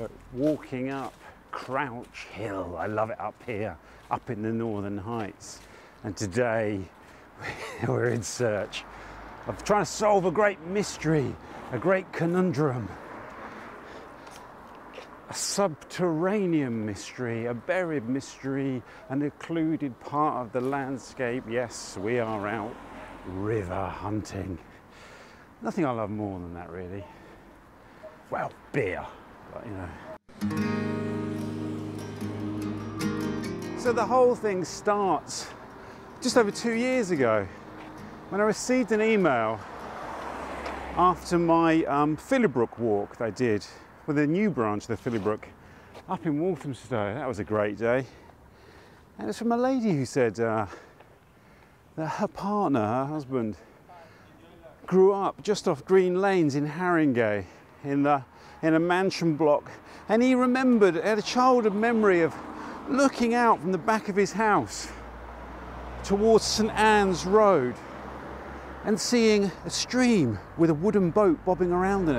But walking up Crouch Hill, I love it up here, up in the Northern Heights. And today we're in search of trying to solve a great mystery, a great conundrum, a subterranean mystery, a buried mystery, an occluded part of the landscape. Yes, we are out river hunting. Nothing I love more than that, really. Well, beer, but you know. So the whole thing starts just over 2 years ago when I received an email after my Pilly Brook walk that I did with a new branch of the Pilly Brook up in Walthamstow. That was a great day. And it's from a lady who said that her partner, her husband, grew up just off Green Lanes in Haringey in a mansion block. And he remembered, had a childhood memory of looking out from the back of his house towards St Ann's Road and seeing a stream with a wooden boat bobbing around in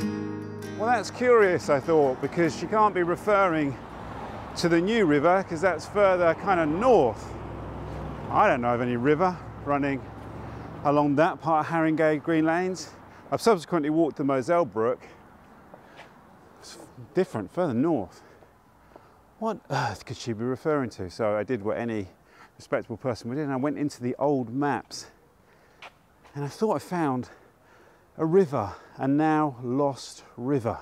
it. Well, that's curious, I thought, because she can't be referring to the New River because that's further kind of north. I don't know of any river running along that part of Haringey Green Lanes. I've subsequently walked the Moselle Brook. It's different, further north. What on earth could she be referring to? So I did what any respectable person would do, and I went into the old maps and I thought I found a river, a now lost river.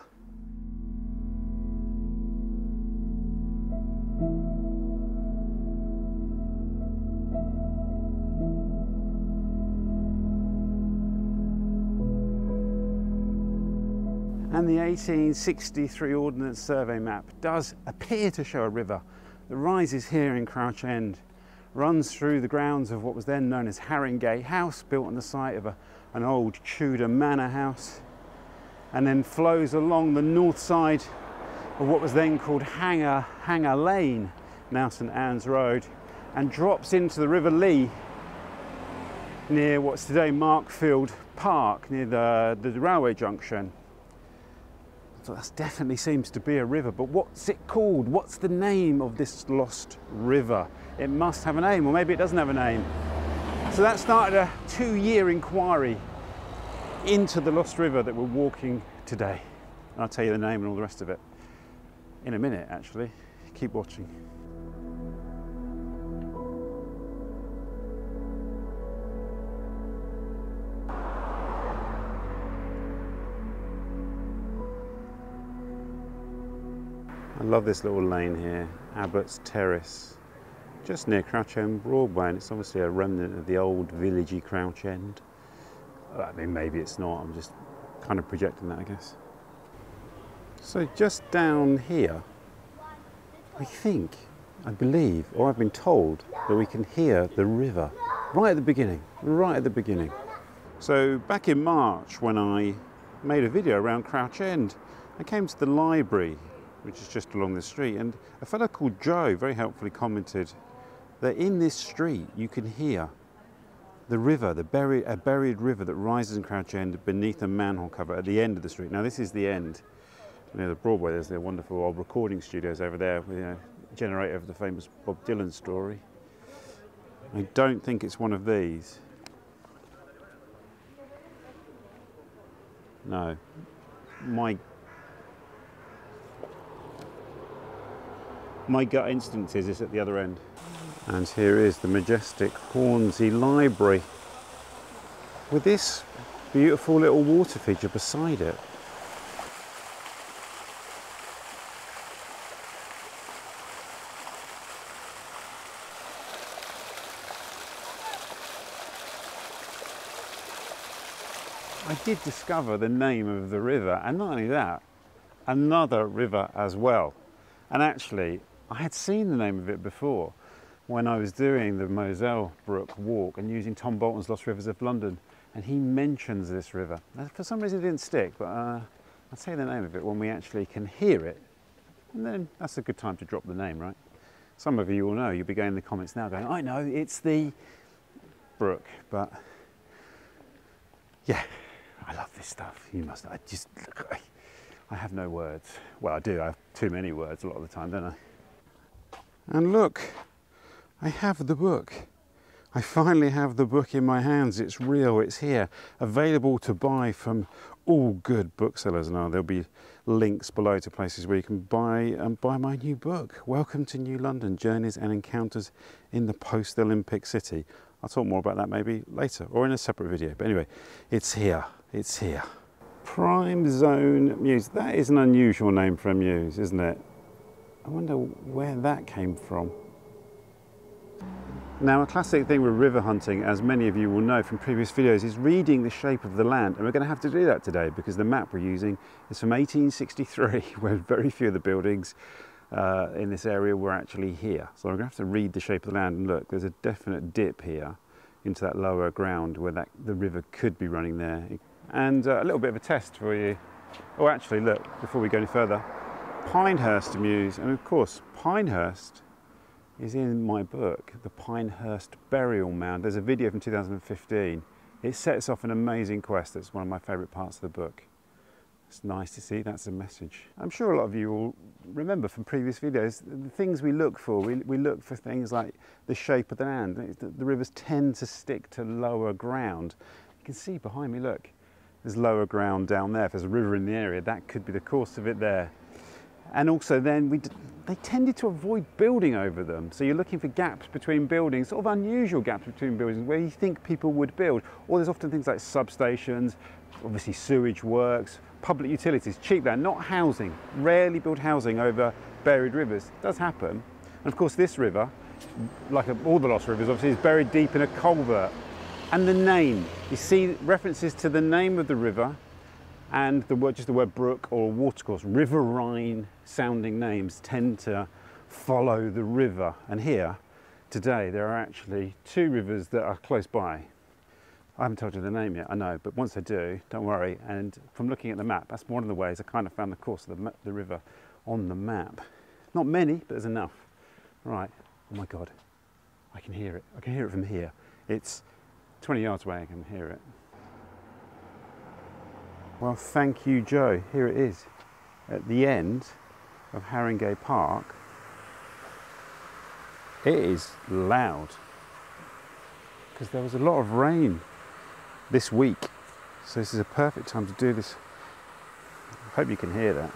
And the 1863 Ordnance Survey map does appear to show a river that rises here in Crouch End, runs through the grounds of what was then known as Haringey House, built on the site of an old Tudor manor house, and then flows along the north side of what was then called Hanger Lane, now St Ann's Road, and drops into the River Lea near what's today Markfield Park, near the railway junction. So that definitely seems to be a river, but what's it called? What's the name of this lost river? It must have a name, or maybe it doesn't have a name. So that started a 2-year inquiry into the lost river that we're walking today. And I'll tell you the name and all the rest of it in a minute, actually. Keep watching. I love this little lane here, Abbott's Terrace, just near Crouch End Broadway, and it's obviously a remnant of the old villagey Crouch End. I mean, maybe it's not, I'm just kind of projecting that, I guess. So just down here, I think, I believe, or I've been told, that we can hear the river right at the beginning, right at the beginning. So back in March, when I made a video around Crouch End, I came to the library, which is just along the street, and a fellow called Joe very helpfully commented that in this street you can hear the river, a buried river that rises in Crouch End beneath a manhole cover at the end of the street. Now this is the end, near the Broadway. There's the wonderful old recording studios over there, with, you know, generator of the famous Bob Dylan story. I don't think it's one of these. No, my gut instinct is it's at the other end. And here is the majestic Hornsey Library with this beautiful little water feature beside it. I did discover the name of the river, and not only that, another river as well. And actually, I had seen the name of it before when I was doing the Moselle Brook walk and using Tom Bolton's Lost Rivers of London, and he mentions this river. Now, for some reason it didn't stick, but I'll say the name of it when we actually can hear it, and then that's a good time to drop the name, right? Some of you will know, you'll be going in the comments now going, I know, it's the brook, but yeah, I love this stuff. You must know. I just, I have no words. Well, I do, I have too many words a lot of the time, don't I? And look, I have the book. I finally have the book in my hands. It's real, it's here, available to buy from all good booksellers. Now, there'll be links below to places where you can buy my new book. Welcome to New London, Journeys and Encounters in the Post-Olympic City. I'll talk more about that maybe later or in a separate video. But anyway, it's here, it's here. Prime Zone Muse. That is an unusual name for a muse, isn't it? I wonder where that came from. Now, a classic thing with river hunting, as many of you will know from previous videos, is reading the shape of the land, and we're going to have to do that today because the map we're using is from 1863, where very few of the buildings in this area were actually here. So we're going to have to read the shape of the land, and look, there's a definite dip here into that lower ground where the river could be running there. And a little bit of a test for you. Oh, actually, look, before we go any further, Pinehurst Muse, and of course, Pinehurst is in my book, The Pinehurst Burial Mound. There's a video from 2015. It sets off an amazing quest. That's one of my favourite parts of the book. It's nice to see, that's a message. I'm sure a lot of you will remember from previous videos, the things we look for. We look for things like the shape of the land. The rivers tend to stick to lower ground. You can see behind me, look, there's lower ground down there. If there's a river in the area, that could be the course of it there. And also then they tended to avoid building over them. So you're looking for gaps between buildings, sort of unusual gaps between buildings where you think people would build. Or there's often things like substations, obviously sewage works, public utilities, cheap land, not housing. Rarely build housing over buried rivers. It does happen. And of course this river, like all the lost rivers obviously, is buried deep in a culvert. And the name, you see references to the name of the river and the word, just the word brook or watercourse, riverine sounding names tend to follow the river. And here today there are actually two rivers that are close by. I haven't told you the name yet, I know, but once I do, don't worry. And from looking at the map, that's one of the ways I kind of found the course of the river on the map. Not many, but there's enough. Right, oh my God, I can hear it. I can hear it from here. It's 20 yards away, I can hear it. Well, thank you, Joe. Here it is, at the end of Haringey Park. It is loud, because there was a lot of rain this week. So this is a perfect time to do this. I hope you can hear that.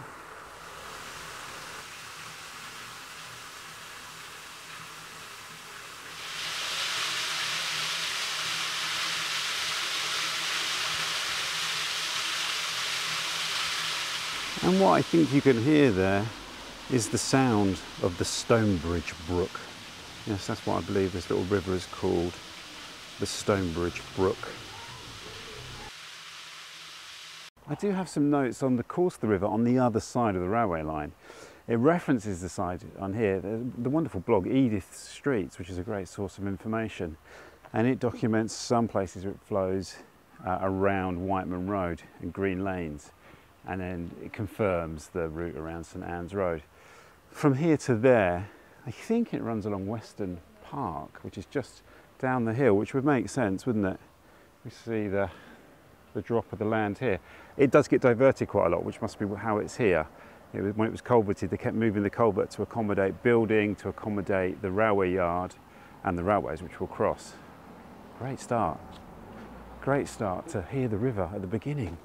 And what I think you can hear there is the sound of the Stonebridge Brook. Yes, that's what I believe this little river is called, the Stonebridge Brook. I do have some notes on the course of the river on the other side of the railway line. It references the side on here, the wonderful blog Edith's Streets, which is a great source of information. And it documents some places where it flows around Whiteman Road and Green Lanes. And then it confirms the route around St Ann's Road. From here to there, I think it runs along Western Park, which is just down the hill, which would make sense, wouldn't it? We see the drop of the land here. It does get diverted quite a lot, which must be how it's here. It was, when it was culverted, they kept moving the culvert to accommodate building, to accommodate the railway yard and the railways, which will cross. Great start. Great start to hear the river at the beginning.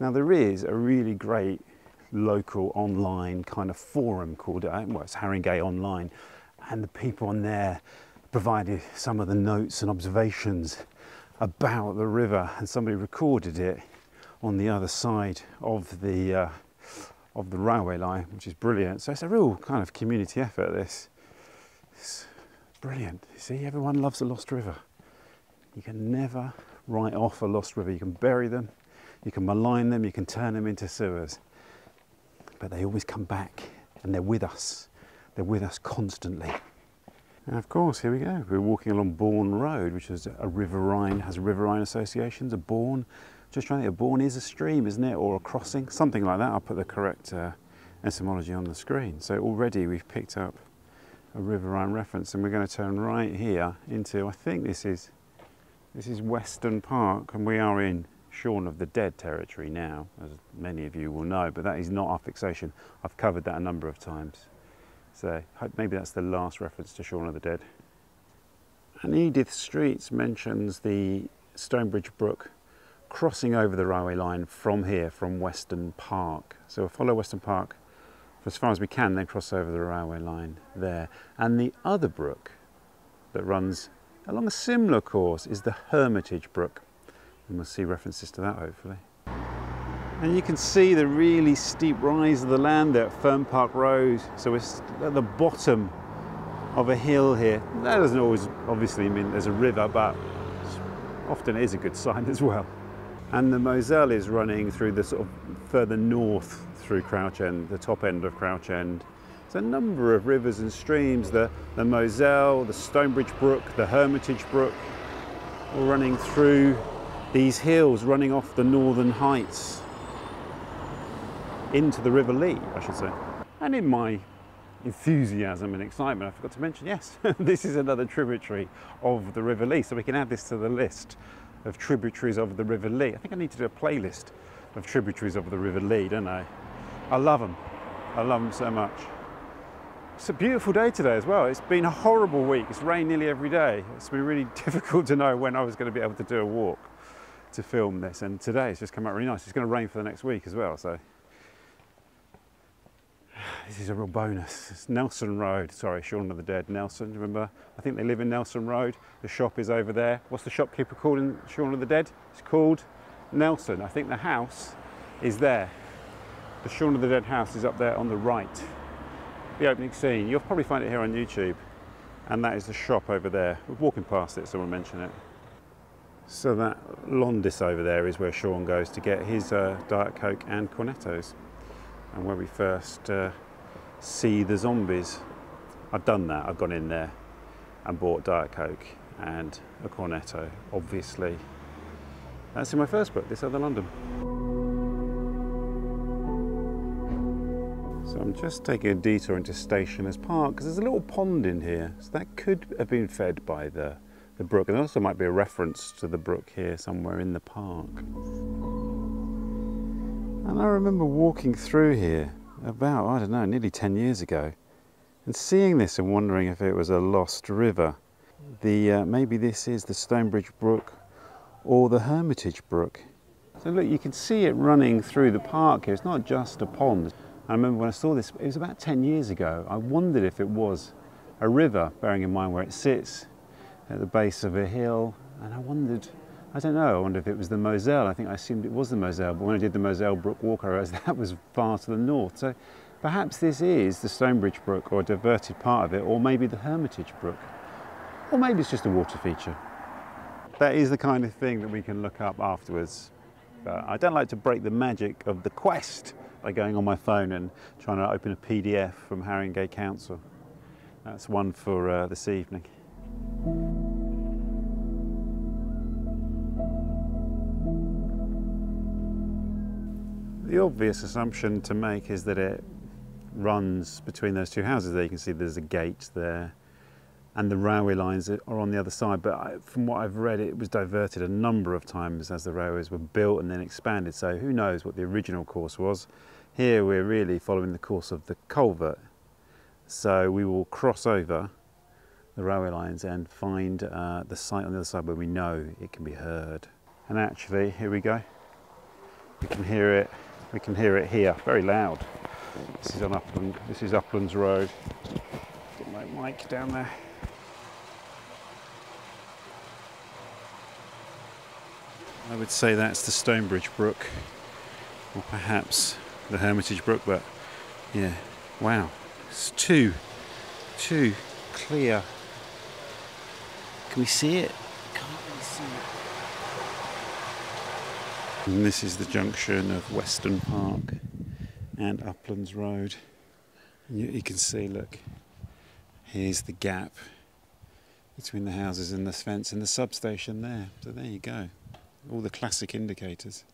Now there is a really great local online kind of forum called, well, it's Haringey Online, and the people on there provided some of the notes and observations about the river, and somebody recorded it on the other side of the railway line, which is brilliant. So it's a real kind of community effort, this. It's brilliant. You see, everyone loves a lost river. You can never write off a lost river. You can bury them. You can malign them, you can turn them into sewers, but they always come back and they're with us. They're with us constantly. And of course, here we go. We're walking along Bourne Road, which is a riverine, has riverine associations, a Bourne. Just trying to think, a Bourne is a stream, isn't it? Or a crossing, something like that. I'll put the correct etymology on the screen. So already we've picked up a riverine reference, and we're going to turn right here into, I think this is Western Park, and we are in Shaun of the Dead territory now, as many of you will know, but that is not our fixation. I've covered that a number of times. So maybe that's the last reference to Shaun of the Dead. And Edith's Streets mentions the Stonebridge Brook crossing over the railway line from here, from Western Park. So we'll follow Western Park for as far as we can, then cross over the railway line there. And the other brook that runs along a similar course is the Hermitage Brook. And we'll see references to that, hopefully. And you can see the really steep rise of the land there at Fern Park Road. So we're at the bottom of a hill here. That doesn't always obviously mean there's a river, but often it is a good sign as well. And the Moselle is running through the sort of further north through Crouch End, the top end of Crouch End. There's a number of rivers and streams, the Moselle, the Stonebridge Brook, the Hermitage Brook, all running through these hills, running off the northern heights into the River Lea, I should say. And in my enthusiasm and excitement, I forgot to mention, yes, this is another tributary of the River Lea, so we can add this to the list of tributaries of the River Lea. I think I need to do a playlist of tributaries of the River Lea, don't I? I love them. I love them so much. It's a beautiful day today as well. It's been a horrible week. It's rained nearly every day. It's been really difficult to know when I was going to be able to do a walk to film this, and today it's just come out really nice. It's going to rain for the next week as well, so this is a real bonus. It's Nelson Road, sorry, Shaun of the Dead, Nelson, remember? I think they live in Nelson Road. The shop is over there. What's the shopkeeper called in Shaun of the Dead? It's called Nelson. I think the house is there. The Shaun of the Dead house is up there on the right. The opening scene, you'll probably find it here on YouTube, and that is the shop over there. We're walking past it, so we'll mention it. So that Londis over there is where Shaun goes to get his Diet Coke and Cornettos, and where we first see the zombies. I've done that. I've gone in there and bought Diet Coke and a Cornetto, obviously. That's in my first book, This Other London. So I'm just taking a detour into Stationers Park, because there's a little pond in here, so that could have been fed by the brook, and there also might be a reference to the brook here somewhere in the park. And I remember walking through here about, I don't know, nearly 10 years ago, and seeing this and wondering if it was a lost river. Maybe this is the Stonebridge Brook or the Hermitage Brook. So look, you can see it running through the park here. It's not just a pond. I remember when I saw this, it was about 10 years ago, I wondered if it was a river, bearing in mind where it sits at the base of a hill, and I wondered, I don't know, I wondered if it was the Moselle. I think I assumed it was the Moselle, but when I did the Moselle Brook walk, I realised that was far to the north. So perhaps this is the Stonebridge Brook, or a diverted part of it, or maybe the Hermitage Brook, or maybe it's just a water feature. That is the kind of thing that we can look up afterwards, but I don't like to break the magic of the quest by going on my phone and trying to open a PDF from Haringey Council. That's one for this evening. The obvious assumption to make is that it runs between those two houses there. You can see there's a gate there, and the railway lines are on the other side, but from what I've read, it was diverted a number of times as the railways were built and then expanded, so who knows what the original course was. Here we're really following the course of the culvert, so we will cross over the railway lines and find the site on the other side where we know it can be heard. And actually, here we go. We can hear it. We can hear it here, very loud. This is on Upland. This is Uplands Road. Get my mic down there. I would say that's the Stonebridge Brook, or perhaps the Hermitage Brook. But yeah, wow, it's too clear. Can we see it? Can't really see it. And this is the junction of Western Park and Uplands Road. And you can see, look, here's the gap between the houses and this fence and the substation there. So there you go, all the classic indicators.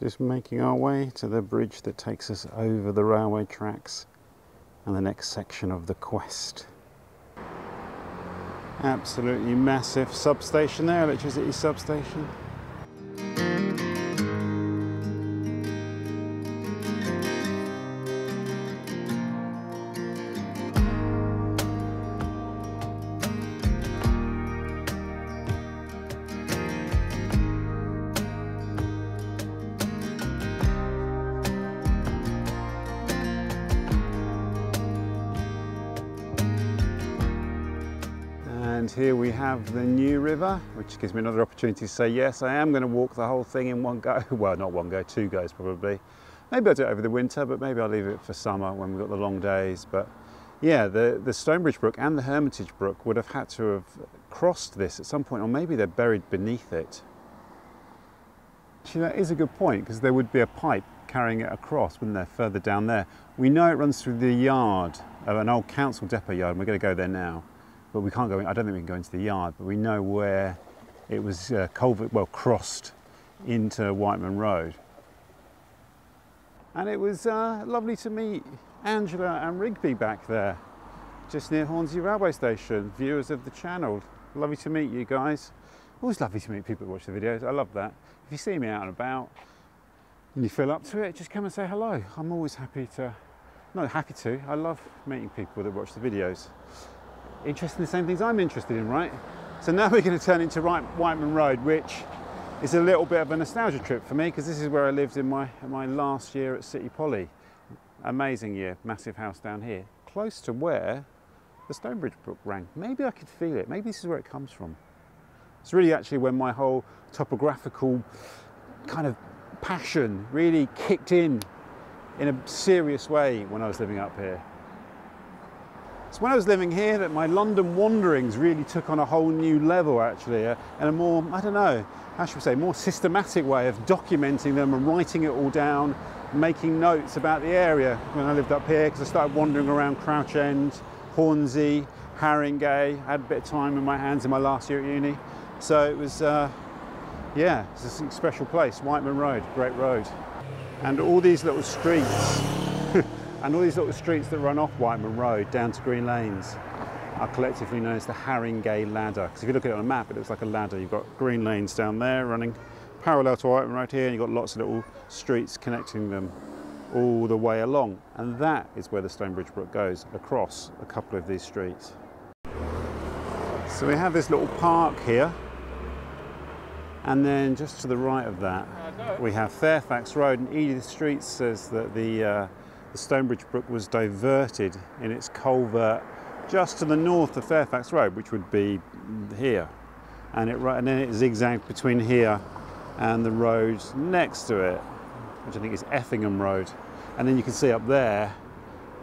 Just making our way to the bridge that takes us over the railway tracks and the next section of the quest. Absolutely massive substation there, electricity substation. is here we have the New River, which gives me another opportunity to say yes, I am going to walk the whole thing in one go. Well, not one go, two goes probably. Maybe I'll do it over the winter, but maybe I'll leave it for summer when we've got the long days. But yeah, the Stonebridge Brook and the Hermitage Brook would have had to have crossed this at some point, or maybe they're buried beneath it. Actually, that is a good point, because there would be a pipe carrying it across, wouldn't there, further down there. We know it runs through the yard, an old council depot yard, and we're going to go there now. But we can't go in, I don't think we can go into the yard, but we know where it was crossed into Whiteman Road. And it was lovely to meet Angela and Rigby back there, just near Hornsey railway station, viewers of the channel. Lovely to meet you guys. Always lovely to meet people that watch the videos, I love that. If you see me out and about and you feel up to it, just come and say hello. I'm always happy to, I love meeting people that watch the videos. Interested in the same things I'm interested in, right? So now we're going to turn into Whiteman Road, which is a little bit of a nostalgia trip for me, because this is where I lived in my last year at City Poly. Amazing year, massive house down here, close to where the Stonebridge Brook ran. Maybe I could feel it, maybe this is where it comes from. It's really actually when my whole topographical kind of passion really kicked in a serious way when I was living up here. It's when I was living here that my London wanderings really took on a whole new level, actually, and a more, I don't know, how should we say, more systematic way of documenting them and writing it all down, making notes about the area when I lived up here, because I started wandering around Crouch End, Hornsey, Haringey. I had a bit of time in my hands in my last year at uni. So it was, yeah, it's a special place, Whiteman Road, great road. And all these little streets, and all these little streets that run off Whiteman Road down to Green Lanes are collectively known as the Haringey Ladder. Because if you look at it on a map, it looks like a ladder. You've got Green Lanes down there running parallel to Whiteman Road here, and you've got lots of little streets connecting them all the way along. And that is where the Stonebridge Brook goes, across a couple of these streets. So we have this little park here. And then just to the right of that, we have Fairfax Road, and Edith's Streets says that the Stonebridge Brook was diverted in its culvert just to the north of Fairfax Road, which would be here. And then it zigzagged between here and the road next to it, which I think is Effingham Road. And then you can see up there,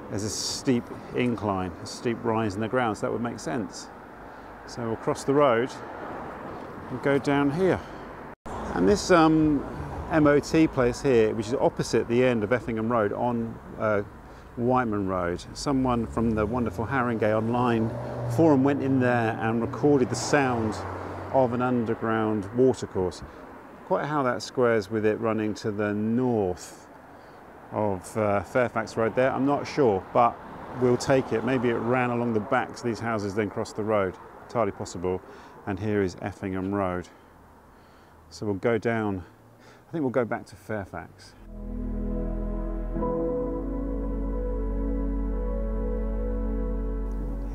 there's a steep incline, a steep rise in the ground, so that would make sense. So we'll cross the road and go down here. And this MOT place here, which is opposite the end of Effingham Road on Whiteman Road. Someone from the wonderful Haringey Online forum went in there and recorded the sound of an underground watercourse. Quite how that squares with it running to the north of Fairfax Road there, I'm not sure, but we'll take it. Maybe it ran along the backs of these houses, then crossed the road. Entirely possible. And here is Effingham Road. So we'll go down. I think we'll go back to Fairfax.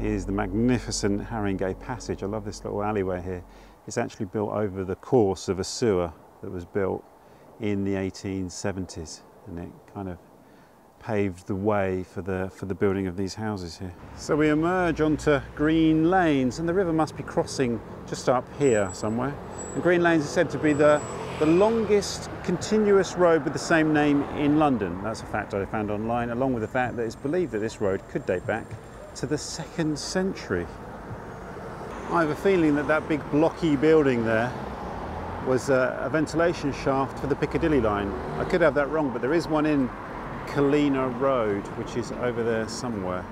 Here's the magnificent Haringey Passage. I love this little alleyway here. It's actually built over the course of a sewer that was built in the 1870s, and it kind of paved the way for the building of these houses here. So we emerge onto Green Lanes, and the river must be crossing just up here somewhere. And Green Lanes is said to be the longest continuous road with the same name in London. That's a fact I found online, along with the fact that it's believed that this road could date back to the 2nd century. I have a feeling that that big blocky building there was a ventilation shaft for the Piccadilly line. I could have that wrong, but there is one in Colina Road, which is over there somewhere.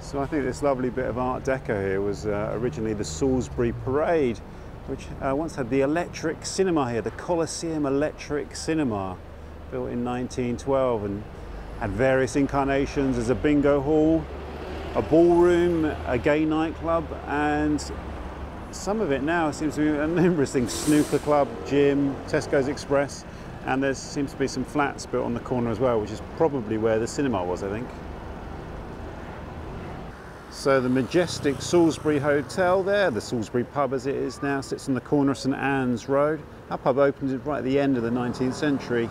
So I think this lovely bit of Art Deco here was originally the Salisbury Parade, which once had the Electric Cinema here, the Coliseum Electric Cinema, built in 1912, and had various incarnations as a bingo hall, a ballroom, a gay nightclub, and some of it now seems to be numerous things, snooker club, gym, Tesco's Express, and there seems to be some flats built on the corner as well, which is probably where the cinema was, I think. So the majestic Salisbury Hotel there, the Salisbury Pub as it is now, sits on the corner of St Ann's Road. That pub opened right at the end of the 19th century,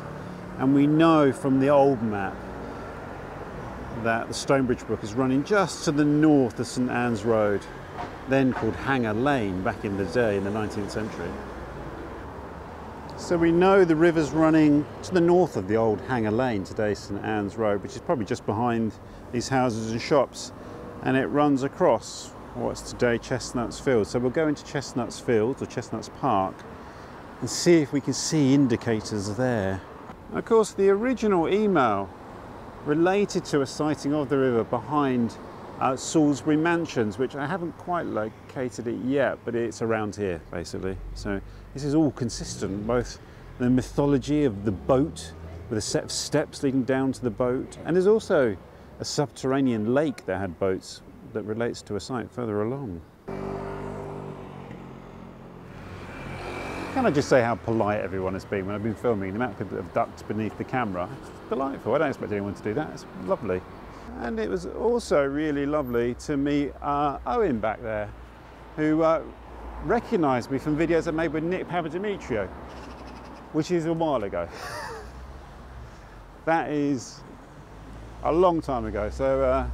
and we know from the old map that the Stonebridge Brook is running just to the north of St Ann's Road. then called Hanger Lane back in the day, in the 19th century. So we know the river's running to the north of the old Hanger Lane, today St Ann's Road, which is probably just behind these houses and shops, and it runs across what's today Chestnuts Field. So we'll go into Chestnuts Field, or Chestnuts Park, and see if we can see indicators there. Of course, the original email related to a sighting of the river behind Salisbury Mansions, which I haven't quite located it yet, but it's around here basically. So this is all consistent, both the mythology of the boat with a set of steps leading down to the boat, and there's also a subterranean lake that had boats that relates to a site further along. Can I just say how polite everyone has been when I've been filming? The amount of people that have ducked beneath the camera, it's delightful. I don't expect anyone to do that. It's lovely. And it was also really lovely to meet Owen back there, who recognised me from videos I made with Nick Papadimitriou, which is a while ago. That is a long time ago. So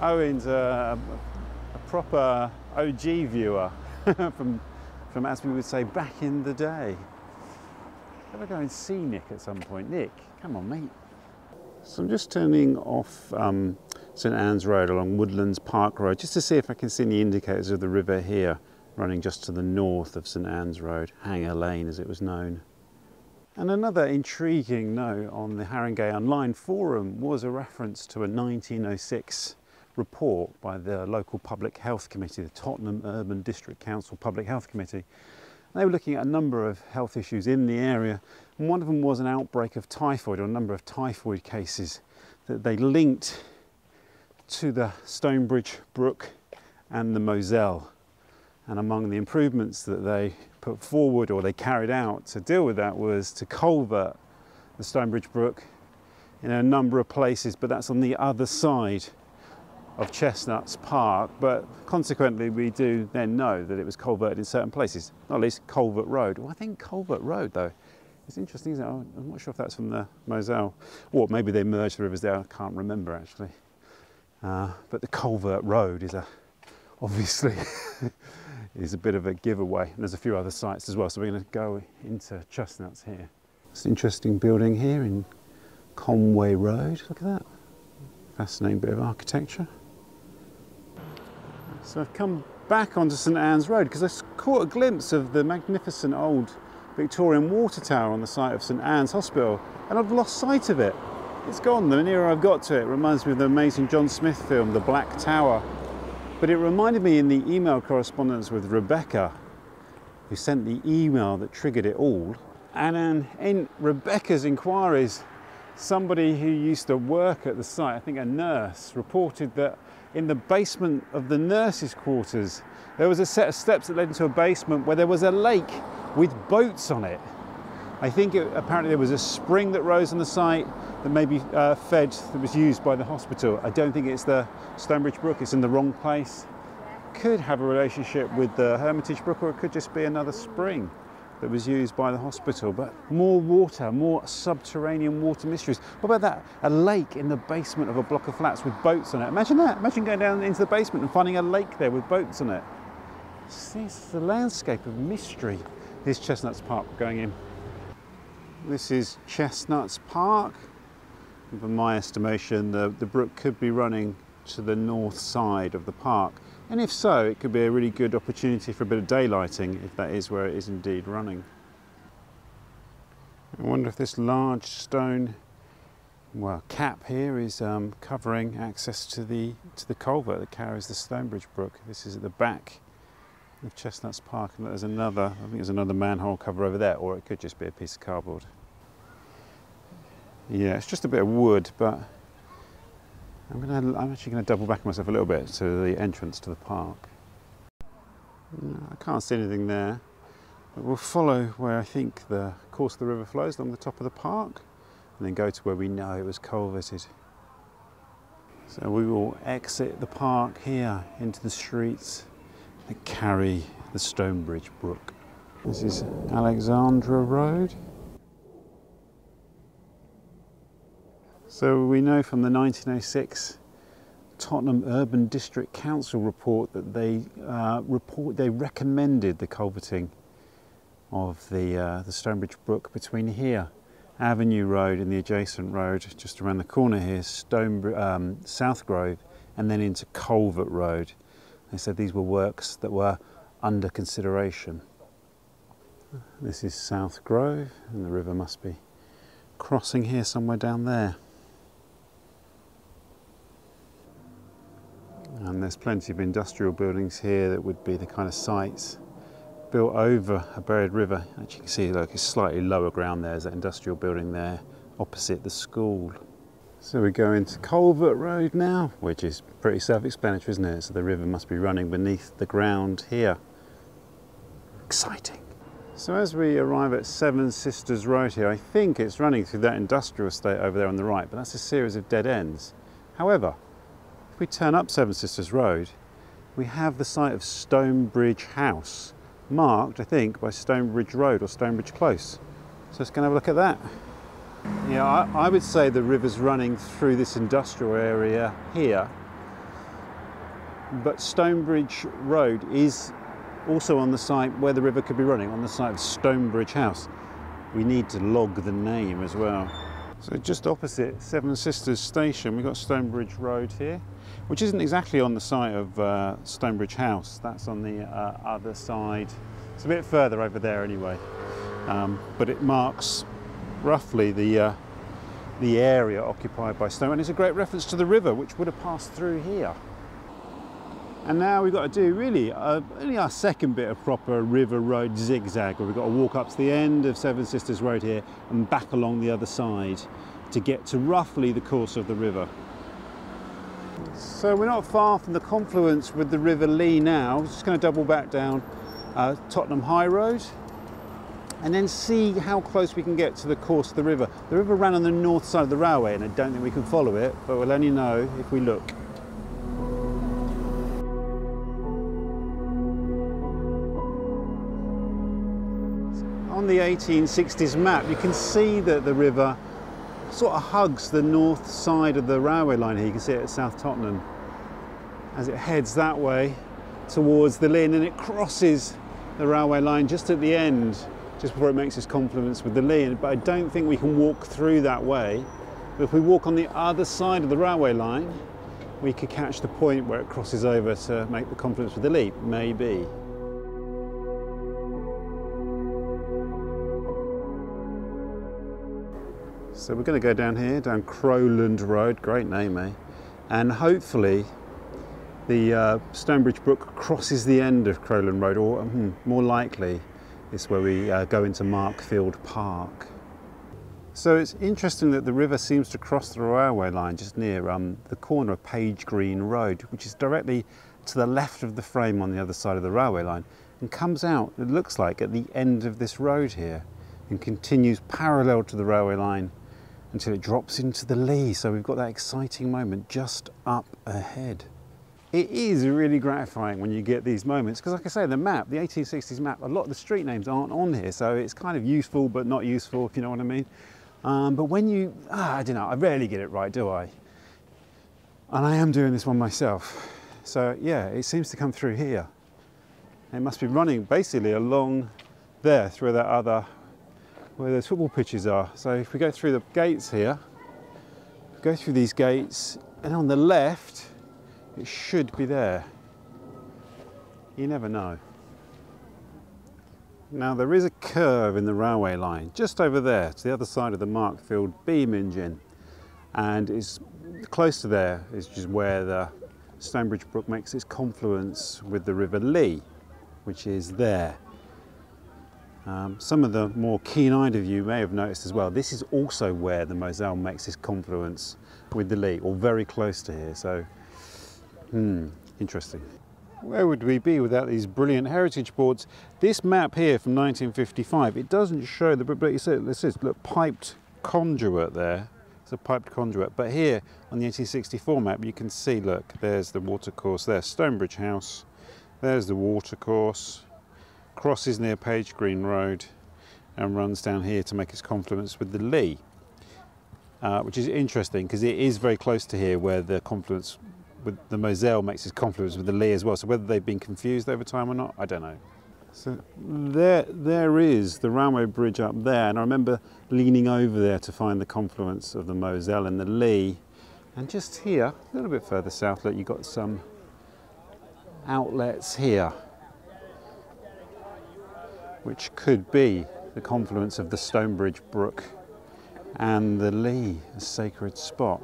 Owen's a proper OG viewer from, as we would say, back in the day. Have a go and see Nick at some point. Nick, come on, mate. So I'm just turning off St Ann's Road along Woodlands Park Road, just to see if I can see any indicators of the river here, running just to the north of St Ann's Road, Hanger Lane as it was known. And another intriguing note on the Haringey Online forum was a reference to a 1906 report by the local Public Health Committee, the Tottenham Urban District Council Public Health Committee. They were looking at a number of health issues in the area, and one of them was an outbreak of typhoid, or a number of typhoid cases that they linked to the Stonebridge Brook and the Moselle. And among the improvements that they put forward, or they carried out to deal with that, was to culvert the Stonebridge Brook in a number of places, but that's on the other side of Chestnuts Park. But consequently, we do then know that it was culverted in certain places, not least Culvert Road. Well, I think Culvert Road, though, it's interesting, isn't it? I'm not sure if that's from the Moselle, or maybe they merged the rivers there. I can't remember actually. But the Culvert Road is obviously is a bit of a giveaway. And there's a few other sites as well. So we're going to go into Chestnuts here. It's an interesting building here in Conway Road. Look at that, fascinating bit of architecture. So I've come back onto St Ann's Road because I caught a glimpse of the magnificent old Victorian water tower on the site of St Ann's Hospital, and I've lost sight of it. It's gone. The nearer I've got to it, it reminds me of the amazing John Smith film, The Black Tower. But it reminded me in the email correspondence with Rebecca, who sent the email that triggered it all. And in Rebecca's inquiries, somebody who used to work at the site, I think a nurse, reported that in the basement of the nurses' quarters there was a set of steps that led into a basement where there was a lake with boats on it. I think apparently there was a spring that rose on the site that maybe that was used by the hospital. I don't think it's the Stonebridge Brook, it's in the wrong place. Could have a relationship with the Hermitage Brook, or it could just be another spring that was used by the hospital. But more water, more subterranean water mysteries. What about that? A lake in the basement of a block of flats with boats on it. Imagine that. Imagine going down into the basement and finding a lake there with boats on it. This is the landscape of mystery. Here's Chestnuts Park going in. This is Chestnuts Park. And from my estimation, the brook could be running to the north side of the park. And if so, it could be a really good opportunity for a bit of daylighting, if that is where it is indeed running. I wonder if this large stone cap here is covering access to the culvert that carries the Stonebridge Brook. This is at the back of Chestnuts Park, and there's another, I think there's another manhole cover over there, or it could just be a piece of cardboard. Yeah, it's just a bit of wood, but I'm actually going to double back myself a little bit to the entrance to the park. I can't see anything there, but we'll follow where I think the course of the river flows along the top of the park, and then go to where we know it was culverted. So we will exit the park here into the streets that carry the Stonebridge Brook. This is Alexandra Road. So we know from the 1906 Tottenham Urban District Council report that they recommended the culverting of the Stonebridge Brook between here, Avenue Road, and the adjacent road just around the corner here, South Grove, and then into Culvert Road. They said these were works that were under consideration. This is South Grove, and the river must be crossing here somewhere down there. And there's plenty of industrial buildings here that would be the kind of sites built over a buried river. As you can see, look, it's slightly lower ground there. There's that industrial building there opposite the school. So we go into Culvert Road now, which is pretty self-explanatory, isn't it? So the river must be running beneath the ground here. Exciting. So as we arrive at Seven Sisters Road here, I think it's running through that industrial estate over there on the right, but that's a series of dead ends. However, if we turn up Seven Sisters Road, we have the site of Stonebridge House, marked, I think, by Stonebridge Road or Stonebridge Close. So let's go and have a look at that. Yeah, I would say the river's running through this industrial area here, but Stonebridge Road is also on the site where the river could be running, on the site of Stonebridge House. We need to log the name as well. So just opposite Seven Sisters Station, we've got Stonebridge Road here, which isn't exactly on the site of Stonebridge House. That's on the other side. It's a bit further over there anyway, but it marks roughly the area occupied by Stone, and it's a great reference to the river, which would have passed through here. And now we've got to do really only our second bit of proper River Road zigzag, where we've got to walk up to the end of Seven Sisters Road here and back along the other side to get to roughly the course of the river. So we're not far from the confluence with the River Lea now. I'm just going to double back down Tottenham High Road and then see how close we can get to the course of the river. The river ran on the north side of the railway, and I don't think we can follow it, but we'll only know if we look. On the 1860s map, you can see that the river sort of hugs the north side of the railway line here. You can see it at South Tottenham as it heads that way towards the Lynn, and it crosses the railway line just at the end, just before it makes its confluence with the Lea, but I don't think we can walk through that way. But if we walk on the other side of the railway line, we could catch the point where it crosses over to make the confluence with the Lea, maybe. So we're going to go down here, down Crowland Road, great name, eh? And hopefully the Stonebridge Brook crosses the end of Crowland Road, or more likely, it's where we go into Markfield Park. So it's interesting that the river seems to cross the railway line just near the corner of Page Green Road, which is directly to the left of the frame on the other side of the railway line, and comes out, it looks like, at the end of this road here, and continues parallel to the railway line until it drops into the Lea. So we've got that exciting moment just up ahead. It is really gratifying when you get these moments, because like I say, the map, the 1860s map, a lot of the street names aren't on here, so it's kind of useful but not useful, if you know what I mean. But when you, I don't know, I rarely get it right, do I? And I am doing this one myself. So yeah, it seems to come through here. It must be running basically along there through that other, where those football pitches are. So if we go through the gates here, go through these gates, and on the left, it should be there. You never know. Now there is a curve in the railway line just over there to the other side of the Markfield beam engine, and it's close to there is just where the Stonebridge Brook makes its confluence with the River Lea, which is there. Some of the more keen-eyed of you may have noticed as well, this is also where the Moselle makes its confluence with the Lea, or very close to here. So interesting. Where would we be without these brilliant heritage boards? This map here from 1955, it doesn't show the, but you see, this is, look, piped conduit there. It's a piped conduit. But here on the 1864 map, you can see, look, there's the watercourse there, Stonebridge House. There's the watercourse. Crosses near Page Green Road and runs down here to make its confluence with the Lea, which is interesting because it is very close to here where the confluence with the Moselle makes its confluence with the Lea as well. So whether they've been confused over time or not, I don't know. So there is the railway bridge up there, and I remember leaning over there to find the confluence of the Moselle and the Lea. And just here, a little bit further south, look, you've got some outlets here, which could be the confluence of the Stonebridge Brook and the Lea, a sacred spot.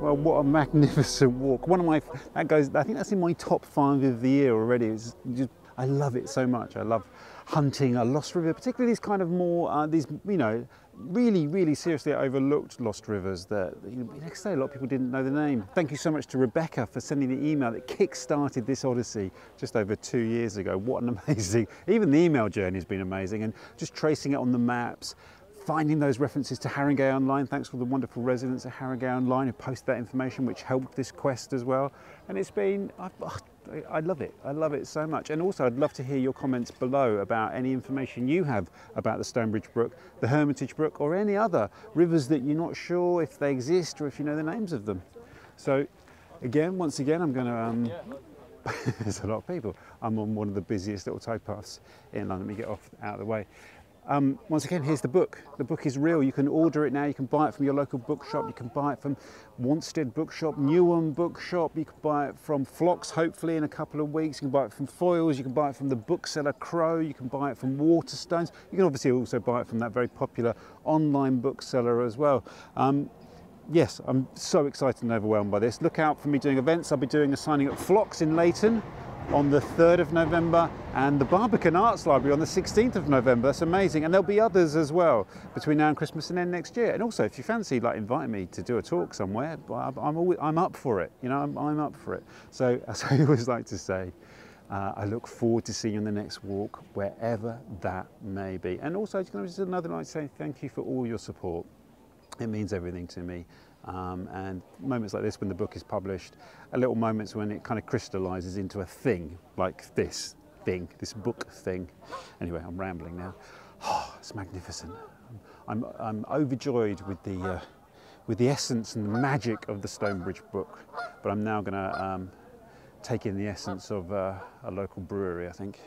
Well, what a magnificent walk. One of my, I think that's in my top 5 of the year already. It's just, I love it so much. I love hunting a lost river, particularly these kind of more, these, you know, really, really seriously overlooked lost rivers that, you know, next day a lot of people didn't know the name. Thank you so much to Rebecca for sending the email that kick-started this odyssey just over 2 years ago. What an amazing, even the email journey has been amazing, and just tracing it on the maps, finding those references to Haringey Online. Thanks for the wonderful residents at Haringey Online who posted that information, which helped this quest as well. And it's been, I love it. I love it so much. And also I'd love to hear your comments below about any information you have about the Stonebridge Brook, the Hermitage Brook, or any other rivers that you're not sure if they exist or if you know the names of them. So again, once again, I'm going to, there's a lot of people. I'm on one of the busiest little towpaths in London. Let me get off out of the way. Once again, here's the book. The book is real. You can order it now. You can buy it from your local bookshop. You can buy it from Wanstead Bookshop, Newham Bookshop. You can buy it from Phlox, hopefully, in a couple of weeks. You can buy it from Foils. You can buy it from the bookseller Crow. You can buy it from Waterstones. You can obviously also buy it from that very popular online bookseller as well. Yes, I'm so excited and overwhelmed by this. Look out for me doing events. I'll be doing a signing at Phlox in Leighton on the 3rd of November and the Barbican Arts Library on the 16th of November. That's amazing. And there'll be others as well between now and Christmas and then next year. And also, if you fancy like inviting me to do a talk somewhere, I'm up for it. You know, I'm up for it. So as I always like to say, I look forward to seeing you on the next walk, wherever that may be. And also, just another night saying thank you for all your support. It means everything to me. And moments like this when the book is published, a little moments when it kind of crystallises into a thing, like this thing, this book thing. Anyway, I'm rambling now. Oh, it's magnificent. I'm overjoyed with the essence and the magic of the Stonebridge Brook, but I'm now going to take in the essence of a local brewery, I think.